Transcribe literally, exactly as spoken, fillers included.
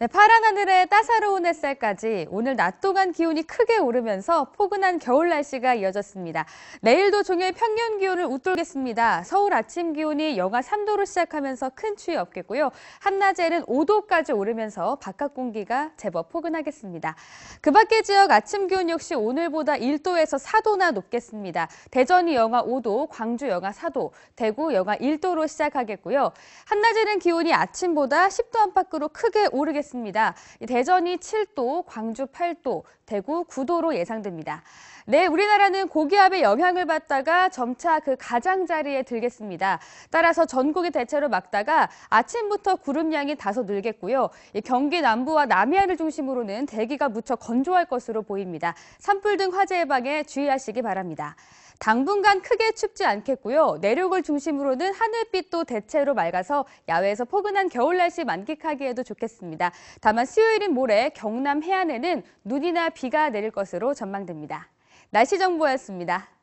네, 파란 하늘에 따사로운 햇살까지 오늘 낮 동안 기온이 크게 오르면서 포근한 겨울 날씨가 이어졌습니다. 내일도 종일 평년 기온을 웃돌겠습니다. 서울 아침 기온이 영하 삼 도로 시작하면서 큰 추위 없겠고요. 한낮에는 오 도까지 오르면서 바깥 공기가 제법 포근하겠습니다. 그 밖의 지역 아침 기온 역시 오늘보다 일 도에서 사 도나 높겠습니다. 대전이 영하 오 도, 광주 영하 사 도, 대구 영하 일 도로 시작하겠고요. 한낮에는 기온이 아침보다 십 도 안팎으로 크게 오르겠습니다. 대전이 칠 도, 광주 팔 도, 대구 구 도로 예상됩니다. 네, 우리나라는 고기압의 영향을 받다가 점차 그 가장자리에 들겠습니다. 따라서 전국이 대체로 맑다가 아침부터 구름량이 다소 늘겠고요. 경기 남부와 남해안을 중심으로는 대기가 무척 건조할 것으로 보입니다. 산불 등 화재 예방에 주의하시기 바랍니다. 당분간 크게 춥지 않겠고요. 내륙을 중심으로는 하늘빛도 대체로 맑아서 야외에서 포근한 겨울 날씨 만끽하기에도 좋겠습니다. 다만 수요일인 모레 경남 해안에는 눈이나 비가 내릴 것으로 전망됩니다. 날씨 정보였습니다.